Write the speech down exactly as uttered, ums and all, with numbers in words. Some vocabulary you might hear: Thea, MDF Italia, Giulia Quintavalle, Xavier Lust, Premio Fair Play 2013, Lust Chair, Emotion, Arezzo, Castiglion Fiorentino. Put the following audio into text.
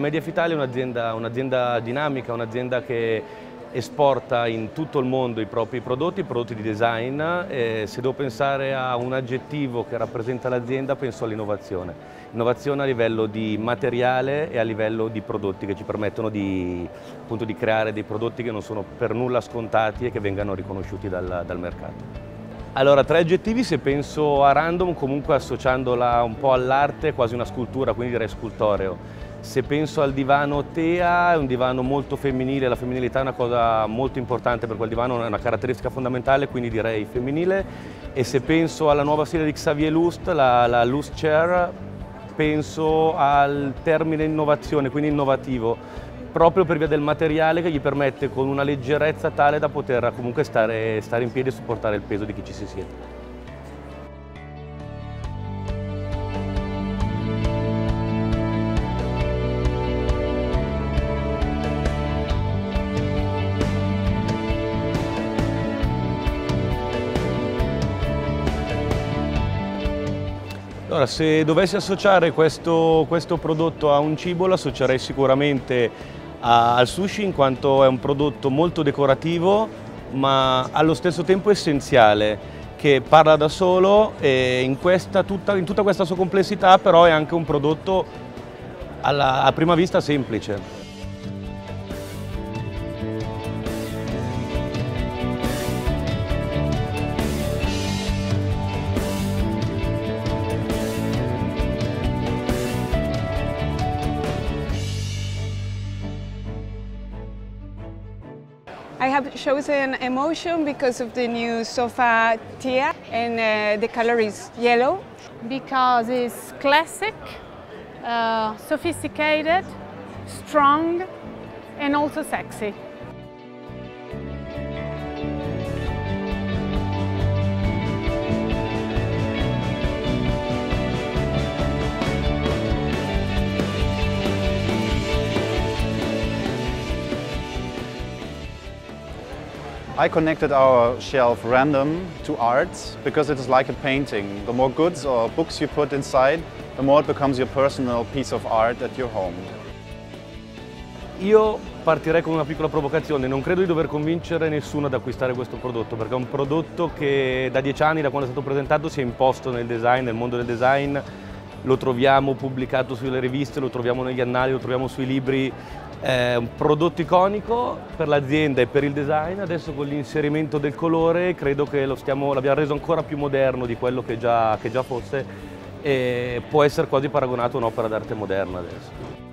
M D F Italia è un'azienda un'azienda dinamica, un'azienda che esporta in tutto il mondo i propri prodotti, prodotti di design. E se devo pensare a un aggettivo che rappresenta l'azienda, penso all'innovazione. Innovazione a livello di materiale e a livello di prodotti che ci permettono di, appunto, di creare dei prodotti che non sono per nulla scontati e che vengano riconosciuti dal, dal mercato. Allora, tre aggettivi, se penso a random, comunque associandola un po' all'arte, quasi una scultura, quindi direi scultoreo. Se penso al divano Thea, è un divano molto femminile, la femminilità è una cosa molto importante per quel divano, è una caratteristica fondamentale, quindi direi femminile. E se penso alla nuova serie di Xavier Lust, la, la Lust Chair, penso al termine innovazione, quindi innovativo, proprio per via del materiale che gli permette con una leggerezza tale da poter comunque stare, stare in piedi e supportare il peso di chi ci si siede. Allora, se dovessi associare questo, questo prodotto a un cibo, lo associerei sicuramente a, al sushi, in quanto è un prodotto molto decorativo ma allo stesso tempo essenziale, che parla da solo e in, questa, tutta, in tutta questa sua complessità però è anche un prodotto alla, a prima vista semplice. I have chosen Emotion because of the new sofa Thea, and uh, the color is yellow. Because it's classic, uh, sophisticated, strong and also sexy. I connected our shelf random to art because it is like a painting. The more goods or books you put inside, the more it becomes your personal piece of art at your home. Io partirei con una piccola provocazione. Non credo di dover convincere nessuno ad acquistare questo prodotto, perché è un prodotto che da dieci anni, da quando è stato presentato, si è imposto nel design, nel mondo del design. Lo troviamo pubblicato sulle riviste, lo troviamo negli annali, lo troviamo sui libri. È un prodotto iconico per l'azienda e per il design. Adesso con l'inserimento del colore credo che l'abbiamo reso ancora più moderno di quello che già, che già fosse, e può essere quasi paragonato a un'opera d'arte moderna adesso.